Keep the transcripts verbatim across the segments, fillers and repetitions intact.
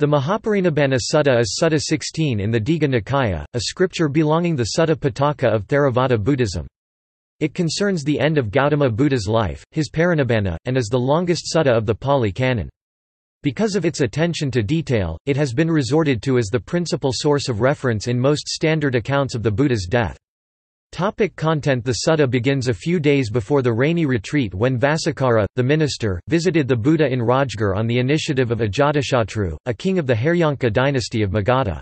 The Mahaparinibbana Sutta is Sutta sixteen in the Digha Nikaya, a scripture belonging the Sutta Pitaka of Theravada Buddhism. It concerns the end of Gautama Buddha's life, his Parinibbana, and is the longest sutta of the Pali Canon. Because of its attention to detail, it has been resorted to as the principal source of reference in most standard accounts of the Buddha's death. Topic content. The sutta begins a few days before the rainy retreat when Vasakara, the minister, visited the Buddha in Rajgir on the initiative of Ajatashatru, a king of the Haryanka dynasty of Magadha.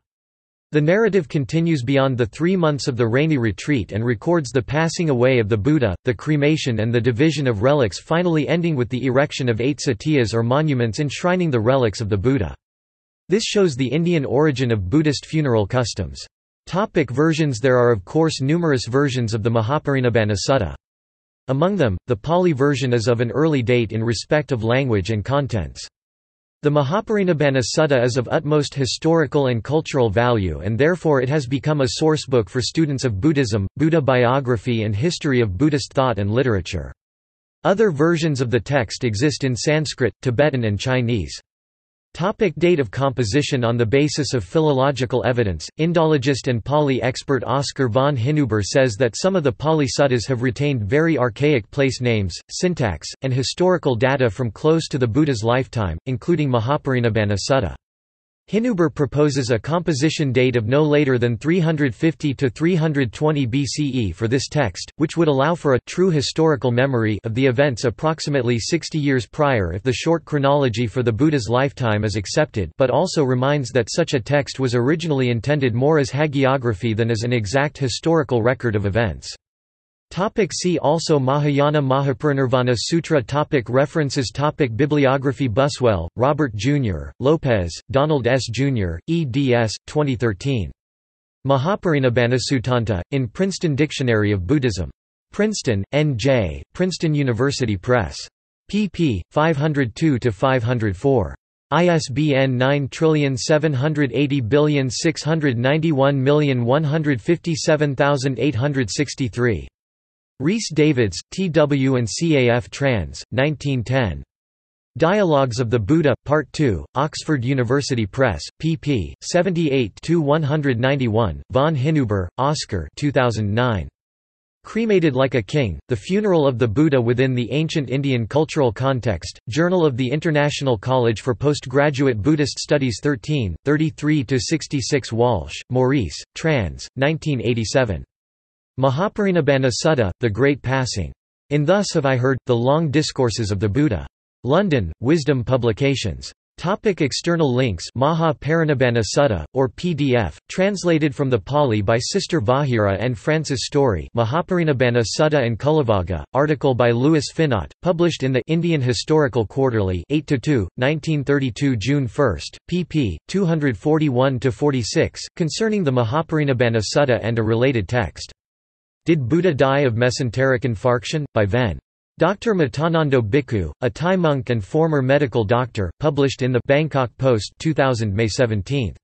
The narrative continues beyond the three months of the rainy retreat and records the passing away of the Buddha, the cremation and the division of relics, finally ending with the erection of eight satiyas or monuments enshrining the relics of the Buddha. This shows the Indian origin of Buddhist funeral customs. Topic versions. There are of course numerous versions of the Mahaparinibbana Sutta. Among them, the Pali version is of an early date in respect of language and contents. The Mahaparinibbana Sutta is of utmost historical and cultural value, and therefore it has become a sourcebook for students of Buddhism, Buddha biography and history of Buddhist thought and literature. Other versions of the text exist in Sanskrit, Tibetan and Chinese. Topic date of composition. On the basis of philological evidence, Indologist and Pali expert Oskar von Hinüber says that some of the Pali suttas have retained very archaic place names, syntax, and historical data from close to the Buddha's lifetime, including Mahaparinibbana Sutta. Hinüber proposes a composition date of no later than three fifty to three twenty B C E for this text, which would allow for a true historical memory of the events approximately sixty years prior if the short chronology for the Buddha's lifetime is accepted, but also reminds that such a text was originally intended more as hagiography than as an exact historical record of events. Topic see also Mahayana Mahaparinirvana Sutra. Topic references. Topic bibliography. Buswell, Robert Junior, Lopez, Donald S. Junior, eds. twenty thirteen. Mahaparinibbana Suttanta, in Princeton Dictionary of Buddhism. Princeton, N J, Princeton University Press. pp. five oh two to five oh four. I S B N nine seven eight zero six nine one one five seven eight six three. Rhys Davids, T W and C A F Trans, nineteen ten. Dialogues of the Buddha, Part two, Oxford University Press, pp. seventy-eight to one ninety-one, von Hinüber, Oscar two thousand nine. Cremated Like a King, The Funeral of the Buddha Within the Ancient Indian Cultural Context, Journal of the International College for Postgraduate Buddhist Studies thirteen, thirty-three to sixty-six. Walsh, Maurice, trans, nineteen eighty-seven. Mahaparinibbana Sutta, The Great Passing. In Thus Have I Heard, The Long Discourses of the Buddha. London, Wisdom Publications. Topic external links. Mahaparinibbana Sutta, or P D F, translated from the Pali by Sister Vahira and Francis Story. Mahaparinibbana Sutta and Kulavaga, article by Louis Finnot, published in the Indian Historical Quarterly eight to two, nineteen thirty-two, June first, pp. two forty-one to forty-six, concerning the Mahaparinibbana Sutta and a related text. Did Buddha Die of Mesenteric Infarction? By Ven. Doctor Matanando Bhikkhu, a Thai monk and former medical doctor, published in the Bangkok Post two thousand May seventeenth.